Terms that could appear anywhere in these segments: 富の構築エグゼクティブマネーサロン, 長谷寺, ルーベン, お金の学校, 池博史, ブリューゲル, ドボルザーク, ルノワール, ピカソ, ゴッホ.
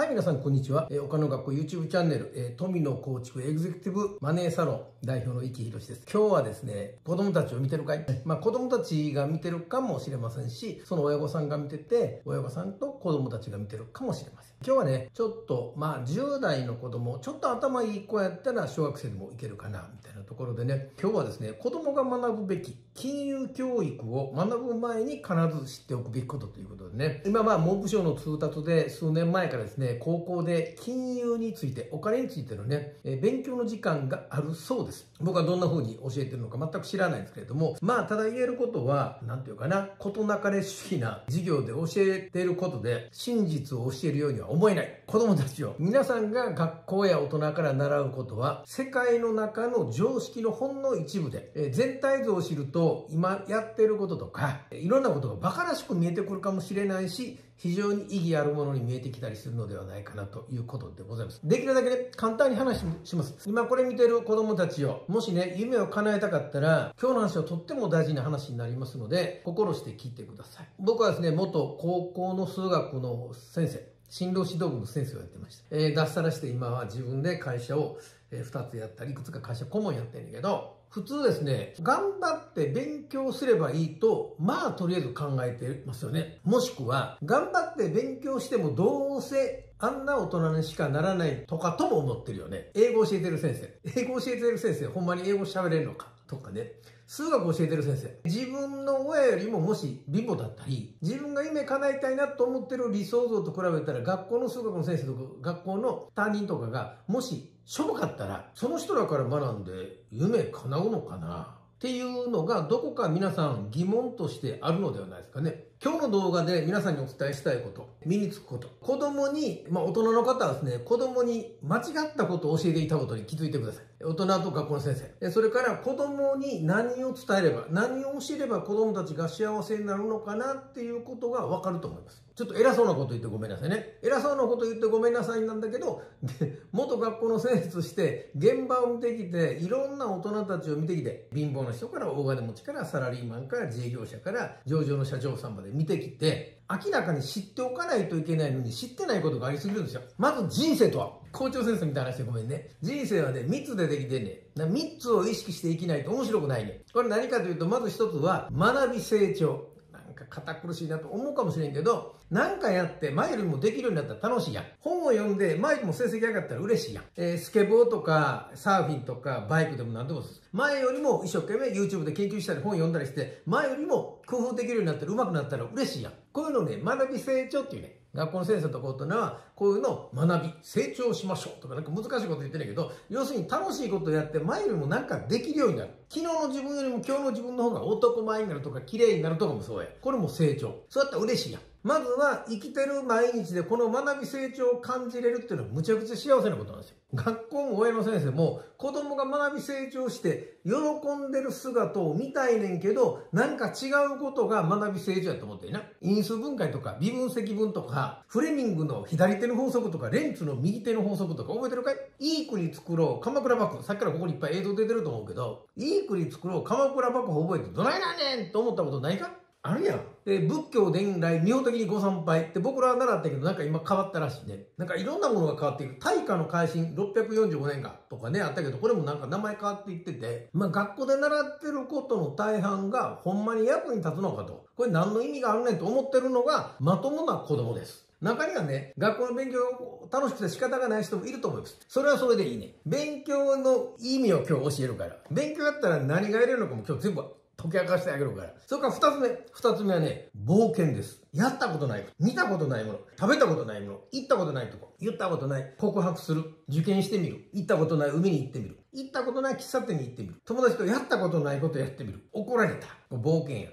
はい、皆さん、こんにちは。お金の学校 YouTube チャンネル、富の構築エグゼクティブマネーサロン代表の池博史です。今日はですね、子供たちを見てるかいまあ、子供たちが見てるかもしれませんし、その親御さんが見てて、親御さんと子供たちが見てるかもしれません。今日はね、ちょっと、10代の子供、ちょっと頭いい子やったら小学生でもいけるかな、みたいなところでね、今日はですね、子供が学ぶべき金融教育を学ぶ前に必ず知っておくべきことということでね、今は文部省の通達で数年前からですね、高校で金融について、お金についてのね、勉強の時間があるそうです。僕はどんな風に教えてるのか全く知らないんですけれども、ただ言えることは、なんていうかな、ことなかれ主義な授業で教えていることで、真実を教えるようには思えない。子供たちを、皆さんが学校や大人から習うことは、世界の中の常識のほんの一部で、全体像を知ると、今やってることとか、いろんなことが馬鹿らしく見えてくるかもしれないし、非常に意義あるものに見えてきたりするのではないかなということでございます。できるだけね、簡単に話します。今これ見てる子供たちを、もしね、夢を叶えたかったら、今日の話はとっても大事な話になりますので、心して聞いてください。僕はですね、元高校の数学の先生、進路指導部の先生をやってました。脱サラして今は自分で会社を2つやったり、いくつか会社顧問やってるんだけど、普通ですね、頑張って勉強すればいいと、とりあえず考えてますよね。もしくは、頑張って勉強してもどうせ、あんな大人にしかならないとかとも思ってるよね。英語教えてる先生。英語教えてる先生、ほんまに英語喋れるのかとかね。数学教えてる先生。自分の親よりももし貧乏だったり、自分が夢叶えたいなと思ってる理想像と比べたら、学校の数学の先生とか、学校の担任とかが、もし、しょぼかったら、その人らから学んで、夢叶うのかなっていうのが、どこか皆さん疑問としてあるのではないですかね。今日の動画で皆さんにお伝えしたいこと、身につくこと、子供に、大人の方はですね、子供に間違ったことを教えていたことに気づいてください。大人と学校の先生。それから子供に何を伝えれば、何を教えれば子供たちが幸せになるのかなっていうことがわかると思います。ちょっと偉そうなこと言ってごめんなさいね。偉そうなこと言ってごめんなさいなんだけど、元学校の先生として現場を見てきて、いろんな大人たちを見てきて、貧乏な人から大金持ちからサラリーマンから自営業者から上場の社長さんまで見てきて、明らかに知っておかないといけないのに知ってないことがありすぎるんですよ。まず人生とは、校長先生みたいな話でごめんね。人生はね、3つでできてんね。3つを意識していきないと面白くないね。これ何かというと、まず1つは、学び成長。なんか堅苦しいなと思うかもしれんけど、なんかやって前よりもできるようになったら楽しいやん。本を読んで前よりも成績上がったら嬉しいやん。スケボーとかサーフィンとかバイクでも何でもです。前よりも一生懸命 YouTube で研究したり本読んだりして、前よりも工夫できるようになったら上手くなったら嬉しいやん。こういうのをね、学び成長っていうね。学校の先生とか大人は、こういうのを学び、成長しましょうとか、なんか難しいこと言ってないけど、要するに楽しいことをやって、前よりもなんかできるようになる。昨日の自分よりも今日の自分の方が男前になるとか、綺麗になるとかもそうや。これも成長。そうやったら嬉しいやん。まずは、生きてる毎日でこの学び成長を感じれるっていうのはむちゃくちゃ幸せなことなんですよ。学校も親の先生も、子供が学び成長して、喜んでる姿を見たいねんけど、なんか違うことが学び成長やと思っていいな。因数分解とか、微分積分とか、フレミングの左手の法則とか、レンツの右手の法則とか覚えてるかい？いい国作ろう、鎌倉幕府。さっきからここにいっぱい映像出てると思うけど、いい国作ろう、鎌倉幕府覚えてどないなんねんと思ったことないか？あるやん。で、仏教伝来、妙的にご参拝って僕らは習ったけど、なんか今変わったらしいね。なんかいろんなものが変わっていく。大化の改新645年かとかね、あったけど、これもなんか名前変わっていってて、学校で習ってることの大半がほんまに役に立つのかと。これ何の意味があるねんと思ってるのが、まともな子供です。中にはね、学校の勉強楽しくて仕方がない人もいると思います。それはそれでいいね。勉強の意味を今日教えるから。勉強だったら何が得れるのかも今日全部解き明かしてあげるから。それから二つ目はね、冒険です。やったことない。見たことないもの。食べたことないもの。行ったことないとこ。言ったことない。告白する。受験してみる。行ったことない海に行ってみる。行ったことない喫茶店に行ってみる。友達とやったことないことやってみる。怒られた。冒険や。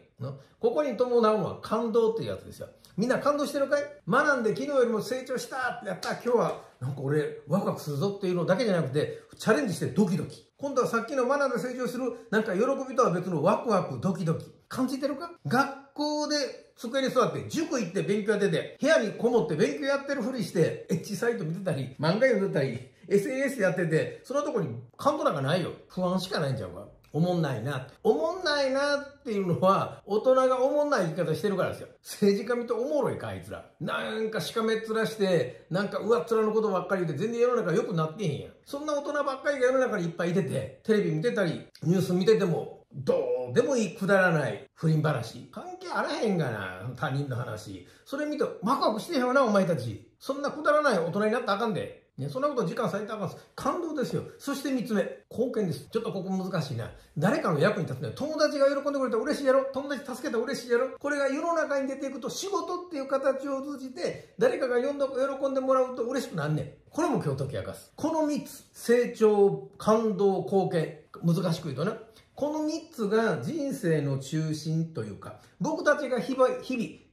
ここに伴うのは感動っていうやつですよ。みんな感動してるかい？学んで昨日よりも成長したってやったら今日はなんか俺ワクワクするぞっていうのだけじゃなくてチャレンジしてドキドキ。今度はさっきの学んで成長するなんか喜びとは別のワクワクドキドキ。感じてるか？学校で机に座って、塾行って勉強やってて、部屋にこもって勉強やってるふりして、エッチサイト見てたり、漫画読んでたり、SNS やってて、そのとこに感動なんかないよ。不安しかないんちゃうか。おもんないな。おもんないなっていうのは、大人がおもんない生き方してるからですよ。政治家見ておもろいか、あいつら。なんかしかめっ面して、なんか上っ面のことばっかり言って、全然世の中良くなってへんやん。そんな大人ばっかりが世の中にいっぱいいてて、テレビ見てたり、ニュース見てても、どうでもいいくだらない不倫話。関係あらへんがな、他人の話。それ見て、ワクワクしてへんわな、お前たち。そんなくだらない大人になったらあかんで。ね、そんなこと時間割いてあかんす。感動ですよ。そして3つ目。貢献です。ちょっとここ難しいな。誰かの役に立つね。友達が喜んでくれたら嬉しいやろ。友達助けたら嬉しいやろ。これが世の中に出ていくと仕事っていう形を通じて、誰かが喜んでもらうと嬉しくなんねん。これも今日解き明かす。この3つ。成長、感動、貢献。難しく言うとな。この3つが人生の中心というか、僕たちが日々、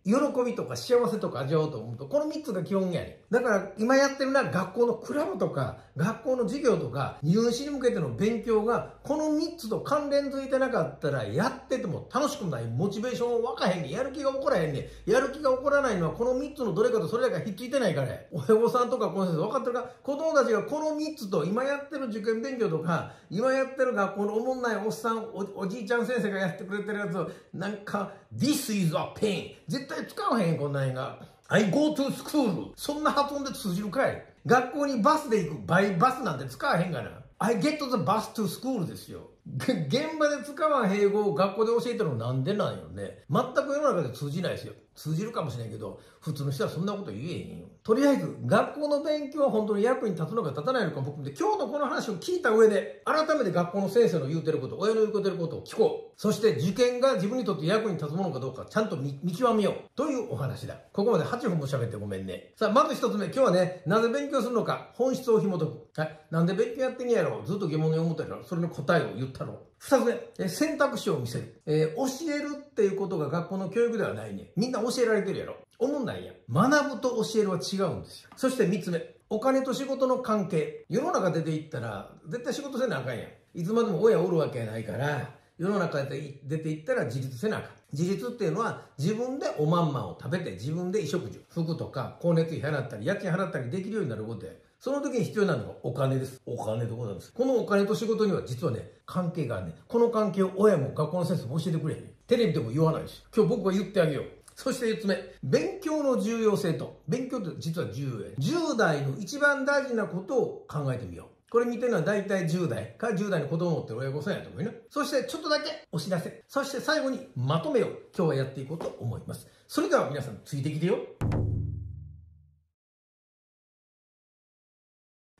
喜びとか幸せとか味わおうと思うと、この3つが基本やねん。だから、今やってるのは学校のクラブとか、学校の授業とか、入試に向けての勉強が、この3つと関連づいてなかったら、やってても楽しくない。モチベーション湧かへんねん。やる気が起こらへんねん。やる気が起こらないのは、この3つのどれかとそれだけはひっついてないからね。親御さんとかこの先生分かってるか？子供たちがこの3つと、今やってる受験勉強とか、今やってる学校のおもんないおっさん、おじいちゃん先生がやってくれてるやつを、なんか、This is a pain。絶対使わへん、こんなんやが。I go to school。そんな発音で通じるかい。学校にバスで行く。バイバスなんて使わへんがな。I get the bus to school ですよ。現場で使わん英語を学校で教えてるのなんでなんよね。全く世の中で通じないですよ。通じるかもしれんけど、普通の人はそんなこと言えへんよ。とりあえず、学校の勉強は本当に役に立つのか立たないのかも含めて、今日のこの話を聞いた上で、改めて学校の先生の言うてること、親の言うてることを聞こう。そして、受験が自分にとって役に立つものかどうか、ちゃんと見極めよう。というお話だ。ここまで8分も喋ってごめんね。さあ、まず一つ目。今日はね、なぜ勉強するのか、本質を紐解く。はい。なんで勉強やってんやろ。ずっと疑問に思ったら、それの答えを言う。2つ目、選択肢を見せる。教えるっていうことが学校の教育ではないね。みんな教えられてるやろ。思んないやん。学ぶと教えるは違うんですよ。そして3つ目、お金と仕事の関係。世の中出ていったら絶対仕事せなあかんやん。いつまでも親おるわけやないから、世の中で出ていったら自立せなあかん。自立っていうのは自分でおまんまんを食べて、自分で衣食住、服とか光熱費払ったり家賃払ったりできるようになることや。その時に必要なのがお金です。お金でございます。このお金と仕事には実はね、関係があるね。この関係を親も学校の先生も教えてくれへん。テレビでも言わないし。今日僕が言ってあげよう。そして4つ目。勉強の重要性と。勉強って実は重要や。10代の一番大事なことを考えてみよう。これ見てるのは大体10代か10代の子供を持ってる親御さんやと思うよね。そしてちょっとだけお知らせ。そして最後にまとめよう。今日はやっていこうと思います。それでは皆さんついてきてよ。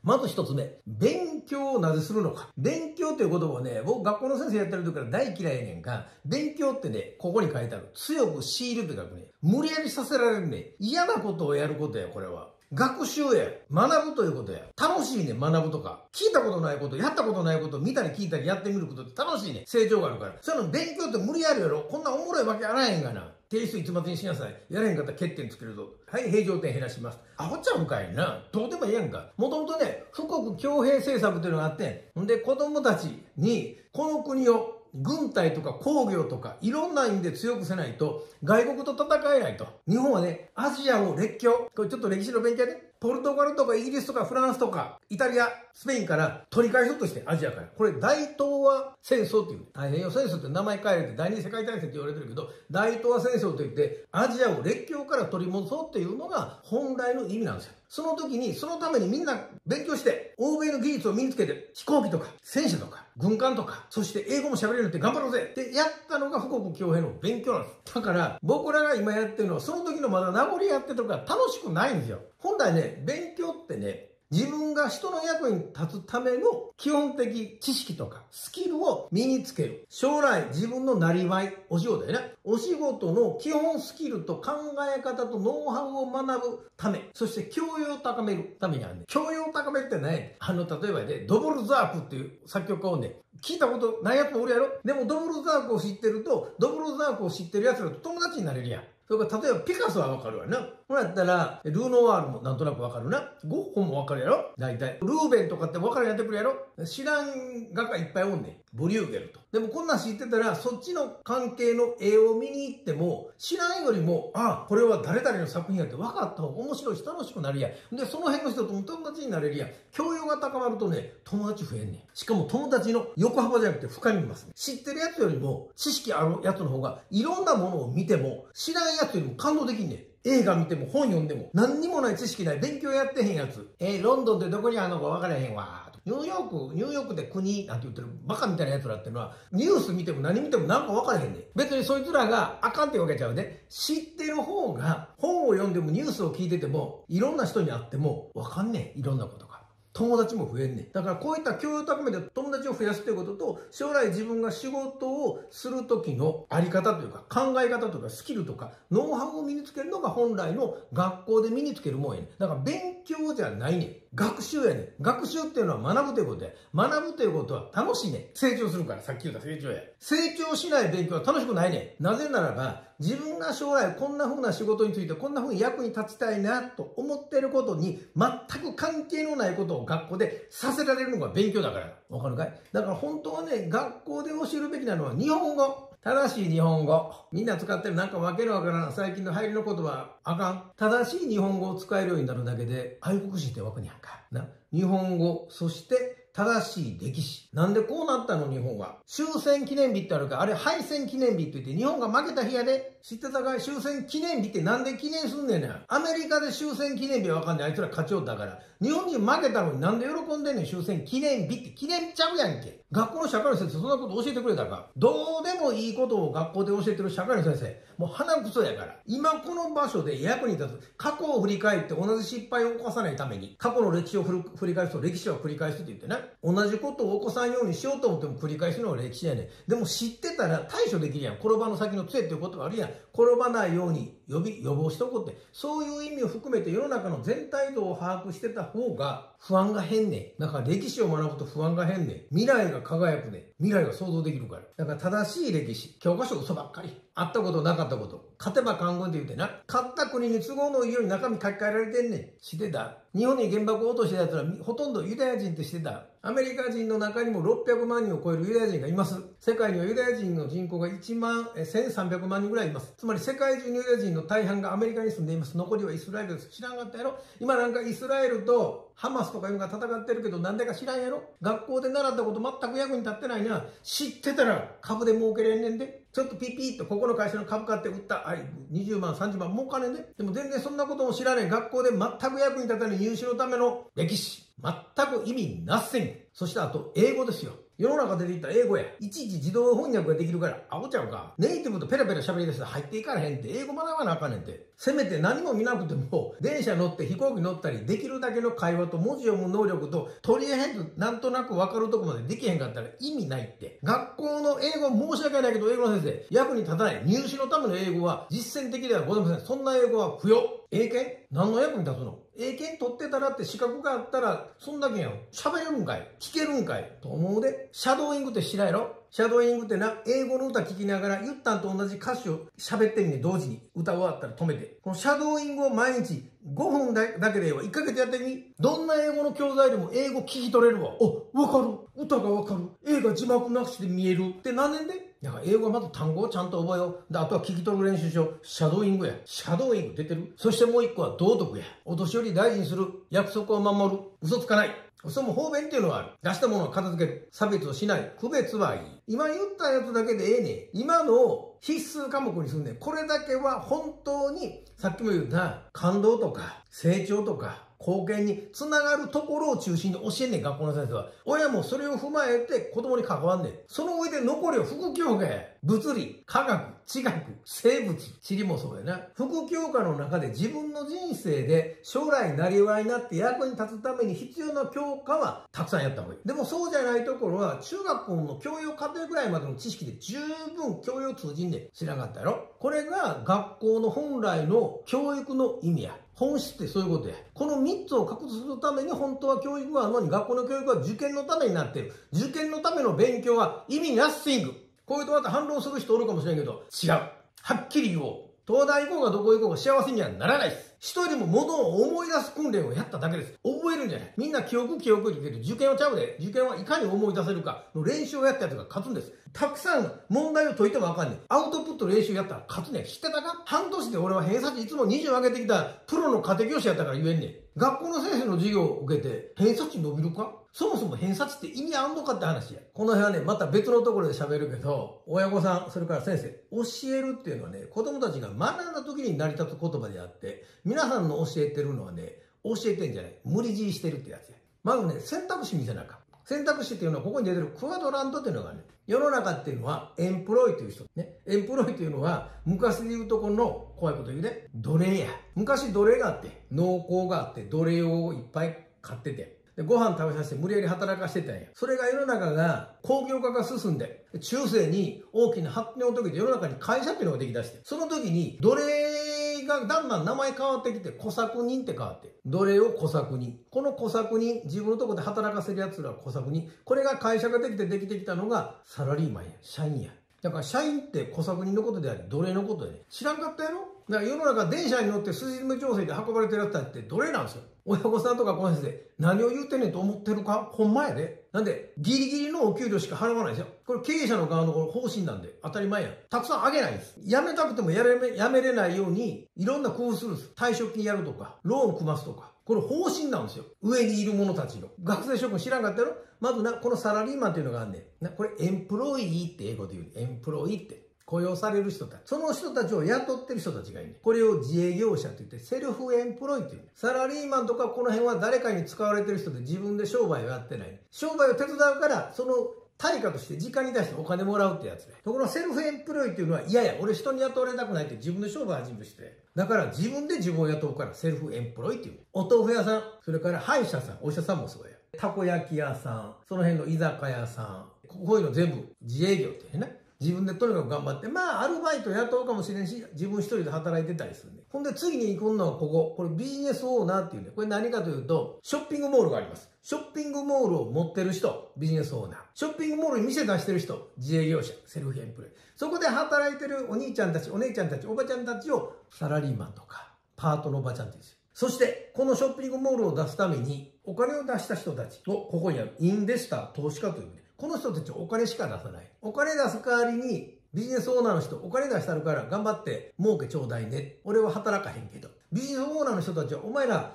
まず1つ目。勉強をなぜするのか。勉強という言葉はね、僕学校の先生やってる時から大嫌いやねんが、勉強ってね、ここに書いてある。強く強いるって書くね。無理やりさせられるね。嫌なことをやることや、これは。学習や。学ぶということや。楽しいね、学ぶとか。聞いたことないこと、やったことないこと、見たり聞いたりやってみることって楽しいね。成長があるから。そういうの勉強って無理やるやろ。こんなおもろいわけあらへんがな。提出いつまでにしなさい。やれへんかったら欠点つけるぞ。はい、平常点減らします。アホちゃうんかいな。どうでもいいやんか。もともとね、富国強兵政策っていうのがあって、んで子供たちに、この国を、軍隊とか工業とかいろんな意味で強くせないと外国と戦えないと。日本はね、アジアを列強。これちょっと歴史の勉強で、ね、ポルトガルとかイギリスとかフランスとかイタリア、スペインから取り返そうとしてアジアから。これ大東亜戦争っていう。太平洋戦争って名前変えられて第二次世界大戦って言われてるけど、大東亜戦争といってアジアを列強から取り戻そうっていうのが本来の意味なんですよ。その時に、そのためにみんな勉強して、欧米の技術を身につけて、飛行機とか、戦車とか、軍艦とか、そして英語も喋れるって頑張ろうぜってやったのが富国強兵の勉強なんです。だから、僕らが今やってるのは、その時のまだ名残やってるから楽しくないんですよ。本来ね、勉強ってね、自分が人の役に立つための基本的知識とかスキルを身につける。将来自分のなりわい、お仕事やね。お仕事の基本スキルと考え方とノウハウを学ぶため、そして教養を高めるためにあるね。教養を高めるってね、例えばね、ドボルザークっていう作曲家をね、聞いたことないやつもおるやろ。でもドボルザークを知ってると、ドボルザークを知ってるやつらと友達になれるやん。それから例えばピカソはわかるわな。これやったら、ルノワールもなんとなくわかるな。ゴッホもわかるやろ。だいたい。ルーベンとかってわかるやってくるやろ。知らん画家いっぱいおんねん。ブリューゲルと。でもこんなん知ってたら、そっちの関係の絵を見に行っても、知らんよりも、あ、これは誰々の作品やって分かった方が面白いし楽しくなるやん。で、その辺の人とも友達になれるやん。教養が高まるとね、友達増えんねん。しかも友達の横幅じゃなくて深みますね。知ってるやつよりも、知識あるやつの方が、いろんなものを見ても、知らんやつよりも感動できんねん。映画見ても本読んでも何にもない知識ない勉強やってへんやつ。ロンドンってどこにあるのか分からへんわ。ニューヨークで国なんて言ってるバカみたいな奴らってのはニュース見ても何見てもなんか分からへんねん。別にそいつらがあかんってわけちゃうね。知ってる方が本を読んでもニュースを聞いててもいろんな人に会っても分かんねん。いろんなことが。友達も増えんねん。だからこういった教養を高めて友達を増やすということと、将来自分が仕事をするときのあり方というか、考え方とかスキルとか、ノウハウを身につけるのが本来の学校で身につけるもんやねん。だから勉強じゃないねん。学習やねん。学習っていうのは学ぶということや。学ぶということは楽しいねん。成長するから、さっき言った成長や。成長しない勉強は楽しくないねん。なぜならば、自分が将来こんな風な仕事についてこんな風に役に立ちたいなと思っていることに全く関係のないことを学校でさせられるのが勉強だから。わかるかい？だから本当はね、学校で教えるべきなのは日本語。正しい日本語。みんな使ってるなんかわけのわからん最近の流行りの言葉、あかん。正しい日本語を使えるようになるだけで、愛国心ってわけにゃんか。な。日本語、そして、正しい歴史。なんでこうなったの日本は。終戦記念日ってあるか、あれ敗戦記念日って言って、日本が負けた日やで。知ってたかい？終戦記念日ってなんで記念すんねんな。アメリカで終戦記念日はわかんない。あいつら勝ちよったから。日本人負けたのになんで喜んでんねん。終戦記念日って記念日ちゃうやんけ。学校の社会の先生、そんなこと教えてくれたか。どうでもいいことを学校で教えてる社会の先生。もう鼻くそやから。今この場所で役に立つ。過去を振り返って同じ失敗を起こさないために。過去の歴史を振り返すと歴史は繰り返すって言ってね。同じことを起こさんようにしようと思っても繰り返すのは歴史やねん。でも知ってたら対処できるやん。転ばの先の杖っていうことがあるやん。転ばないように予防しとこうって。そういう意味を含めて世の中の全体像を把握してた方が不安が変ねん。だから歴史を学ぶと不安が変ねん。未来が輝くね。未来が想像できるから。だから正しい歴史。教科書嘘ばっかり。あったことなかったこと。勝てば官軍って言うてな。勝った国に都合のいいように中身書き換えられてんねん。知ってた？日本に原爆を落としたやつらほとんどユダヤ人って知ってた？アメリカ人の中にも600万人を超えるユダヤ人がいます。世界にはユダヤ人の人口が1300万人ぐらいいます。つまり世界中にユダヤ人の大半がアメリカに住んでいます。残りはイスラエルです。知らんかったやろ？今なんかイスラエルとハマスとかいうのが戦ってるけどなんでか知らんやろ？学校で習ったこと全く役に立ってないな。知ってたら株で儲けれんねんで。ちょっとピピーっとここの会社の株買って売った。はい、20万、30万儲かねんで。でも全然そんなことも知らない。学校で全く役に立たない入試のための歴史。全く意味なせん。そしてあと、英語ですよ。世の中で出てきた英語や。いちいち自動翻訳ができるから、アホちゃうか。ネイティブとペラペラ喋り出したら入っていかれへんって、英語学ばなあかんねんって。せめて何も見なくても、電車乗って飛行機乗ったり、できるだけの会話と文字読む能力と、とりあえずなんとなくわかるとこまでできへんかったら意味ないって。学校の英語申し訳ないけど、英語の先生、役に立たない。入試のための英語は実践的ではございません。そんな英語は不要。英検？何の役に立つの？英検取ってたらって資格があったら、そんだけやん。喋れるんかい？聞けるんかい？と思うで。シャドーイングって知らんやろ？シャドーイングってな、英語の歌聴きながら、ゆったんと同じ歌詞を喋ってみて、同時に歌終わったら止めて。このシャドーイングを毎日5分だけでええわ。1ヶ月やってみ。どんな英語の教材でも英語聞き取れるわ。あ、わかる。歌がわかる。映画字幕なくして見える。って何年で？だから英語はまず単語をちゃんと覚えよう。で、あとは聞き取る練習しよう。シャドーイングや。シャドーイング出てる？そしてもう一個は道徳や。お年寄り大事にする。約束を守る。嘘つかない。嘘も方便っていうのはある。出したものは片付ける。差別をしない。区別はいい。今言ったやつだけでええねん。今の必須科目にすんねん。これだけは本当に、さっきも言った、感動とか、成長とか、貢献につながるところを中心に教えんねん、学校の先生は。親もそれを踏まえて子供に関わんねん。その上で残りは副教科や。物理、科学、地学、生物、地理もそうやな。副教科の中で自分の人生で将来なりわいになって役に立つために必要な教科はたくさんやった方がいい。でもそうじゃないところは中学校の教養課程ぐらいまでの知識で十分教養通じんねん。知らなかったやろ？これが学校の本来の教育の意味や。本質ってそういうことや。この3つを確立するために本当は教育があるのに、学校の教育は受験のためになってる。受験のための勉強は意味ナッシング。こういうとまた反論する人おるかもしれんけど、違う。はっきり言おう。東大行こうがどこ行こうが幸せにはならないです。一人も物を思い出す訓練をやっただけです。覚えるんじゃない。みんな記憶に言うけど、受験はちゃうで。受験はいかに思い出せるかの練習をやったやつが勝つんです。たくさん問題を解いてもあかんねん。アウトプット練習やったら勝つねん。知ってたか？半年で俺は偏差値いつも20上げてきたプロの家庭教師やったから言えんねん。学校の先生の授業を受けて偏差値伸びるか？そもそも偏差値って意味あんのかって話や。この辺はね、また別のところで喋るけど、親御さん、それから先生、教えるっていうのはね、子供たちが学んだ時に成り立つ言葉であって、皆さんの教えてるのはね、教えてんじゃない。無理強いしてるってやつや。まずね、選択肢見せなあかん。選択肢っていうのはここに出てるクワドラントっていうのがね、世の中っていうのはエンプロイという人ね。エンプロイというのは昔で言うとこの怖いこと言うね。奴隷や。昔奴隷があって、農耕があって、奴隷をいっぱい買ってて。で、ご飯食べさせて無理やり働かしてたんや。それが世の中が工業化が進んで、中世に大きな発展を遂げて世の中に会社っていうのができだして、その時に奴隷がだんだん名前変わってきて、小作人って変わって、奴隷を小作人、この小作人、自分のとこで働かせるやつらは小作人、これが会社ができてできてきたのがサラリーマンや社員や。だから社員って小作人のことであり奴隷のことでね、知らんかったやろ。だから世の中電車に乗って筋詰め調整で運ばれてるやつだって奴隷なんですよ。親御さんとかこの先生、何を言うてんねんと思ってるか、ほんまやで。なんでギリギリのお給料しか払わないですよ。これ経営者の側の方針なんで当たり前や。たくさんあげないです。辞めたくても辞めれないようにいろんな工夫するんです。退職金やるとか、ローン組ますとか、これ方針なんですよ、上にいる者たちの。学生諸君知らんかったやろ。まずな、このサラリーマンっていうのがあんねんな。これエンプロイーって英語で言う、エンプロイーって雇用される人たち。その人たちを雇ってる人たちがいる。これを自営業者と言って、セルフエンプロイという。サラリーマンとかこの辺は誰かに使われてる人で自分で商売をやってない。商売を手伝うから、その対価として時間に対してお金もらうってやつね。ところがセルフエンプロイというのは、いやいや、俺人に雇われたくないって自分で商売始める人や。だから自分で自分を雇うからセルフエンプロイという。お豆腐屋さん、それから歯医者さん、お医者さんもそうや。たこ焼き屋さん、その辺の居酒屋さん、こういうの全部自営業って言うね。自分でとにかく頑張って、まあアルバイト雇うかもしれんし、自分一人で働いてたりするね。ほんで次に行くのはここ。これビジネスオーナーっていうね。これ何かというと、ショッピングモールがあります。ショッピングモールを持ってる人、ビジネスオーナー。ショッピングモールに店出してる人、自営業者、セルフエンプロイ。そこで働いてるお兄ちゃんたち、お姉ちゃんたち、おばちゃんたちをサラリーマンとか、パートのおばちゃんって言うんですよ。そして、このショッピングモールを出すために、お金を出した人たちを、ここにあるインベスター、投資家というね。この人たちはお金しか出さない。お金出す代わりに、ビジネスオーナーの人、お金出したるから頑張って儲けちょうだいね。俺は働かへんけど。ビジネスオーナーの人たちは、お前ら、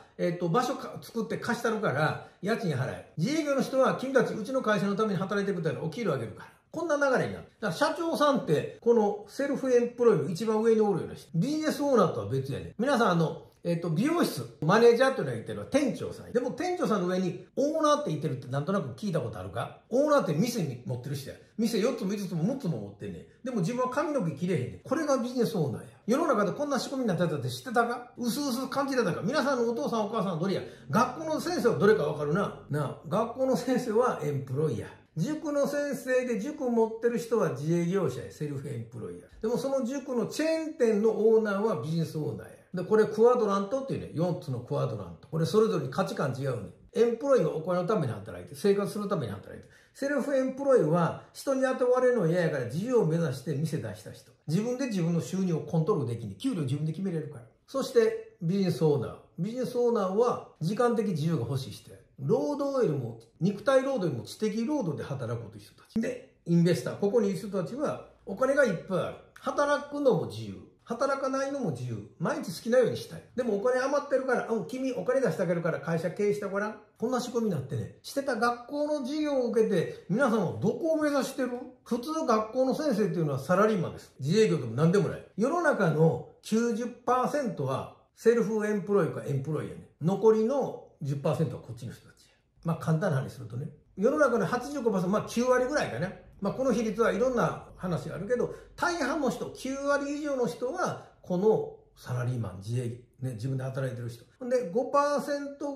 場所作って貸したるから、家賃払え。自営業の人は、君たち、うちの会社のために働いてくれたらお給料あげるから。こんな流れになる。だから社長さんって、このセルフエンプロイの一番上におるような人。ビジネスオーナーとは別やね。皆さん、美容室、マネージャーというのが言ってるのは店長さん。でも店長さんの上にオーナーって言ってるってなんとなく聞いたことあるか？オーナーって店に持ってる人や。店4つも5つも6つも持ってんねん。でも自分は髪の毛切れへんねん。これがビジネスオーナーや。世の中でこんな仕組みになってたって知ってたか？うすうす感じてたか？皆さんのお父さんお母さんはどれや？学校の先生はどれかわかるな。なあ、学校の先生はエンプロイヤー。塾の先生で塾持ってる人は自営業者や、セルフエンプロイヤー。でもその塾のチェーン店のオーナーはビジネスオーナーや。で、これクワドラントっていうね、4つのクワドラント。これそれぞれに価値観違うね。エンプロイはお金のために働いて、生活するために働いて。セルフエンプロイは人に雇われるの嫌やから自由を目指して店出した人。自分で自分の収入をコントロールできに、給料自分で決めれるから。そしてビジネスオーナー。ビジネスオーナーは時間的自由が欲しい人や。労働よりも、肉体労働よりも知的労働で働くという人たち。で、インベスター。ここにいる人たちはお金がいっぱいある。働くのも自由。働かないのも自由。毎日好きなようにしたい。でもお金余ってるから、君お金出してあげるから会社経営してごらん。こんな仕組みになってね。してた学校の授業を受けて、皆さんはどこを目指してる？普通の学校の先生っていうのはサラリーマンです。自営業でも何でもない。世の中の 90% はセルフエンプロイかエンプロイやね。残りの 10% はこっちの人たちや。まあ簡単な話するとね。世の中の 85%、まあ9割ぐらいかね。まあこの比率はいろんな話があるけど、大半の人、9割以上の人は、このサラリーマン、自営業、ね、自分で働いてる人。で、5%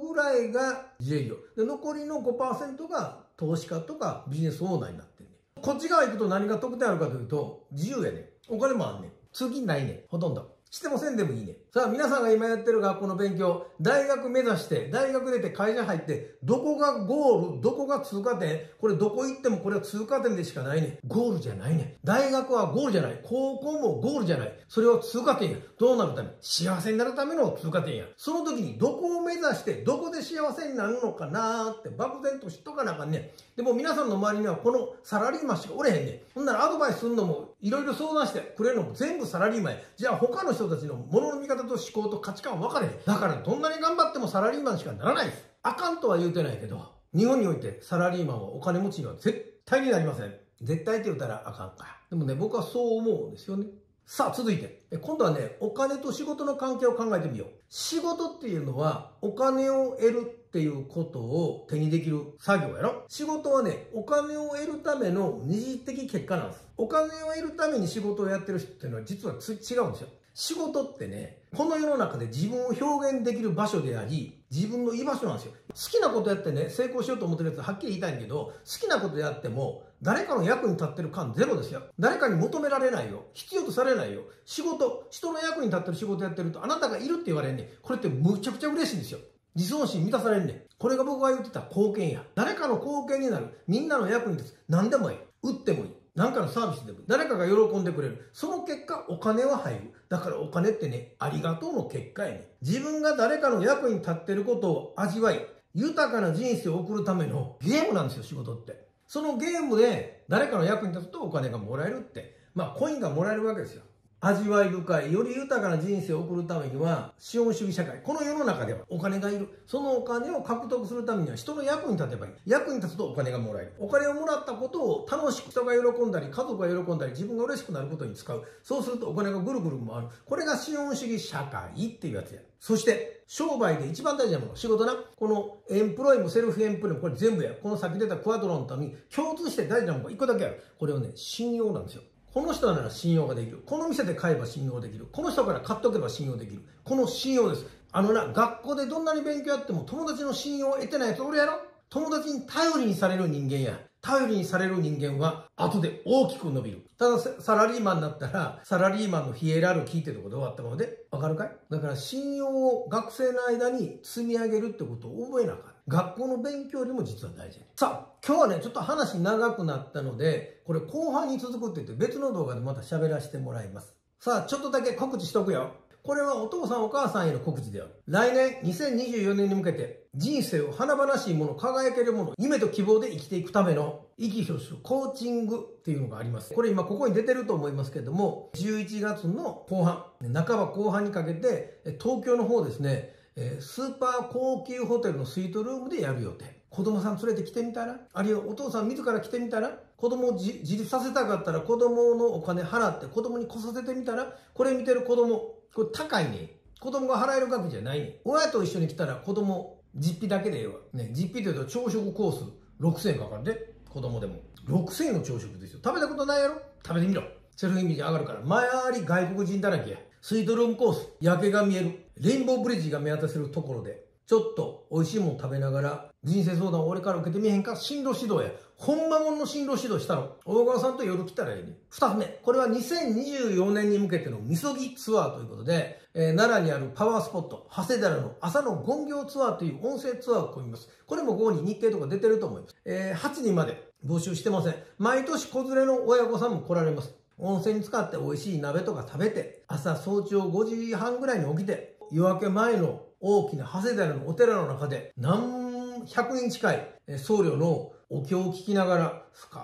ぐらいが自営業。で、残りの 5% が投資家とかビジネスオーナーになってるね。こっち側行くと何が得点あるかというと、自由やね。お金もあんね。通勤ないね。ほとんど。してもせんでもいいね。さあ皆さんが今やってる学校の勉強、大学目指して、大学出て会社入って、どこがゴール、どこが通過点、これどこ行ってもこれは通過点でしかないね。ゴールじゃないね。大学はゴールじゃない。高校もゴールじゃない。それは通過点や。どうなるため？幸せになるための通過点や。その時にどこを目指して、どこで幸せになるのかなーって漠然と知っとかなあかんね。でも皆さんの周りにはこのサラリーマンしかおれへんね。ほんならアドバイスするのも、いろいろ相談してくれるのも全部サラリーマンや。じゃあ他の人たちのものの見方と思考と価値観は分かれへん。だからどんなに頑張ってもサラリーマンしかならないです。あかんとは言うてないけど、日本においてサラリーマンはお金持ちには絶対になりません。絶対って言ったらあかんから。でもね、僕はそう思うんですよね。さあ続いて、今度はね、お金と仕事の関係を考えてみよう。仕事っていうのはお金を得るっていうことを手にできる作業やろ。仕事はね、お金を得るための二次的結果なんです。お金を得るために仕事をやってる人っていうのは実は違うんですよ。仕事ってね、この世の中で自分を表現できる場所であり、自分の居場所なんですよ。好きなことやってね、成功しようと思ってるやつははっきり言いたいんだけど、好きなことやっても、誰かの役に立ってる感ゼロですよ。誰かに求められないよ。必要とされないよ。仕事、人の役に立ってる仕事やってると、あなたがいるって言われんねん。これってむちゃくちゃ嬉しいんですよ。自尊心満たされんねん。これが僕が言ってた貢献や。誰かの貢献になる。みんなの役に立つ。何でもいい。打ってもいい。何かのサービスでも誰かが喜んでくれる。その結果、お金は入る。だからお金ってね、ありがとうの結果やね。自分が誰かの役に立ってることを味わい、豊かな人生を送るためのゲームなんですよ、仕事って。そのゲームで誰かの役に立つとお金がもらえるって。まあ、コインがもらえるわけですよ。味わい深い、より豊かな人生を送るためには、資本主義社会。この世の中ではお金がいる。そのお金を獲得するためには人の役に立てばいい。役に立つとお金がもらえる。お金をもらったことを楽しく、人が喜んだり、家族が喜んだり、自分が嬉しくなることに使う。そうするとお金がぐるぐる回る。これが資本主義社会っていうやつや。そして、商売で一番大事なもの、仕事な。このエンプロイもセルフエンプロイもこれ全部や。この先出たクワドロのために共通して大事なものが一個だけある。これをね、信用なんですよ。この人なら信用ができる。この店で買えば信用できる。この人から買っとけば信用できる。この信用です。学校でどんなに勉強やっても友達の信用を得てないやつ俺やろ？友達に頼りにされる人間や。頼りにされる人間は後で大きく伸びる。ただサラリーマンになったら、サラリーマンのヒエラルキーってとこで終わったままで、わかるかい？だから信用を学生の間に積み上げるってことを覚えなあかん。学校の勉強よりも実は大事。さあ、今日はね、ちょっと話長くなったので、これ後半に続くって言って別の動画でまた喋らせてもらいます。さあ、ちょっとだけ告知しとくよ。これはお父さんお母さんへの告知である。来年2024年に向けて、人生を華々しいもの、輝けるもの、夢と希望で生きていくための、生き生きするコーチングっていうのがあります。これ今ここに出てると思いますけれども、11月の後半、半ば後半にかけて、東京の方ですね、スーパー高級ホテルのスイートルームでやる予定。子供さん連れてきてみたら、あるいはお父さん自ら来てみたら、子供を自立させたかったら子供のお金払って子供に来させてみたら、これ見てる子供、これ高いね。子供が払える額じゃないね。親と一緒に来たら子供、実費だけでええわ。ね、実費というと朝食コース6000円かかるで。子供でも。6000円の朝食ですよ。食べたことないやろ？食べてみろ。セルフイメージ上がるから。周り外国人だらけや。スイートルームコース、夜景が見える。レインボーブリッジが見渡せるところで。ちょっと美味しいもん食べながら、人生相談を俺から受けてみへんか？進路指導や。ほんまもんの進路指導したの。大川さんと夜来たらいいね。二つ目。これは2024年に向けてのみそぎツアーということで、奈良にあるパワースポット、長谷寺の朝の権行ツアーという音声ツアーを組みます。これもここに日程とか出てると思います。8人まで募集してません。毎年子連れの親御さんも来られます。温泉に使って美味しい鍋とか食べて、朝早朝5時半ぐらいに起きて、夜明け前の大きな長谷寺のお寺の中で何百人近い僧侶のお経を聞きながら深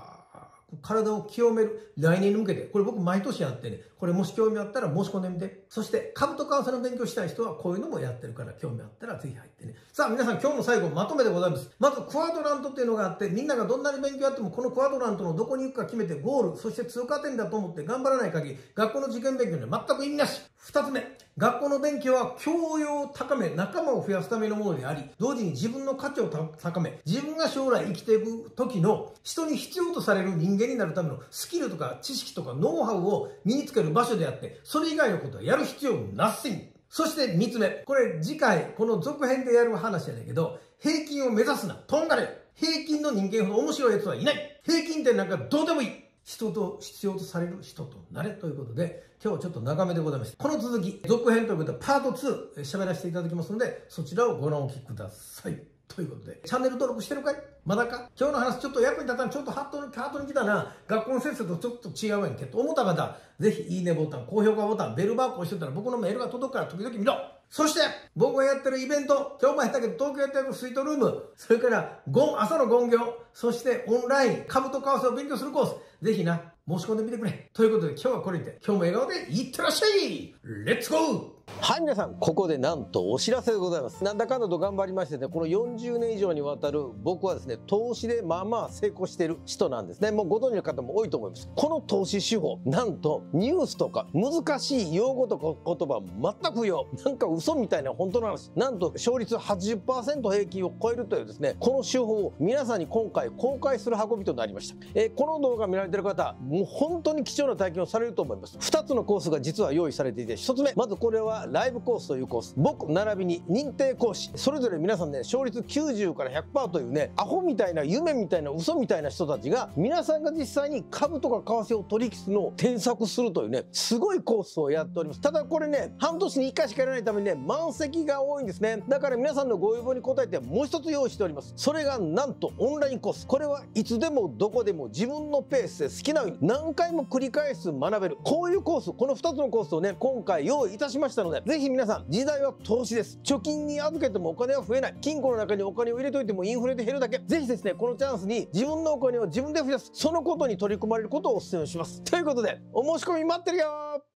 く体を清める。来年に向けて。これ僕毎年やってね。これもし興味あったら申し込んでみて。そして株と為替の勉強したい人はこういうのもやってるから興味あったらぜひ入ってね。さあ皆さん今日の最後まとめでございます。まずクワドラントっていうのがあって、みんながどんなに勉強やってもこのクワドラントのどこに行くか決めてゴール、そして通過点だと思って頑張らない限り学校の受験勉強には全く意味なし。二つ目。学校の勉強は教養を高め、仲間を増やすためのものであり、同時に自分の価値を高め、自分が将来生きていく時の人に必要とされる人間になるためのスキルとか知識とかノウハウを身につける場所であって、それ以外のことはやる必要なしに。そして三つ目。これ次回、この続編でやる話じゃないけど、平均を目指すな。とんがれ。平均の人間ほど面白い奴はいない。平均点なんかどうでもいい。人と必要とされる人となれということで、今日はちょっと長めでございました。この続き、続編ということでパート2喋らせていただきますので、そちらをご覧おきください。ということで、チャンネル登録してるかい？まだか？今日の話ちょっと役に立たん、ちょっとハートに来たな、学校の先生とちょっと違うやんけと思った方、ぜひいいねボタン、高評価ボタン、ベルマーク押してたら僕のメールが届くから時々見ろ。そして、僕がやってるイベント、今日もやったけど東京やってるスイートルーム、それから朝のゴン業、そしてオンライン、株と為替を勉強するコース、ぜひな、申し込んでみてくれ。ということで今日はこれにて、今日も笑顔でいってらっしゃい！レッツゴー！はい、皆さん、ここでなんとお知らせでございます。なんだかんだと頑張りましてね、この40年以上にわたる僕はですね、投資でまあまあ成功している人なんですね。もうご存知の方も多いと思います。この投資手法、なんとニュースとか難しい用語とか言葉全く不要、なんか嘘みたいな本当の話、なんと勝率 80% 平均を超えるというですね、この手法を皆さんに今回公開する運びとなりました。この動画見られている方、もう本当に貴重な体験をされると思います。2つのコースが実は用意されていて、1つ目、まずこれはライブコースというコース、僕並びに認定講師、それぞれ皆さんね、勝率 90 から 100% というね、アホみたいな夢みたいな嘘みたいな人たちが、皆さんが実際に株とか為替を取引するのを添削するというね、すごいコースをやっております。ただこれね、半年に1回しかやらないためにね、満席が多いんですね。だから皆さんのご要望に応えて、もう一つ用意しております。それがなんとオンラインコース。これはいつでもどこでも自分のペースで好きなように何回も繰り返す学べる、こういうコース、この2つのコースをね、今回用意いたしましたので、ぜひ皆さん、時代は投資です。貯金に預けてもお金は増えない、金庫の中にお金を入れといてもインフレで減るだけ。ぜひですね、このチャンスに自分のお金を自分で増やす、そのことに取り組まれることをお勧めします。ということで、お申し込み待ってるよ。